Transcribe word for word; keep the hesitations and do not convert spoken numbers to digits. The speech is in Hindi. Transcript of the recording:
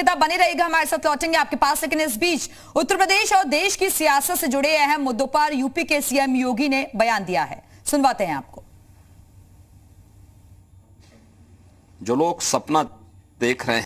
नेता बने रहेगा हमारे साथ, लौटेंगे आपके पास। लेकिन इस बीच उत्तर प्रदेश और देश की सियासत से जुड़े अहम मुद्दों पर यूपी के सीएम योगी ने बयान दिया है, सुनवाते हैं आपको। जो लोग सपना देख रहे हैं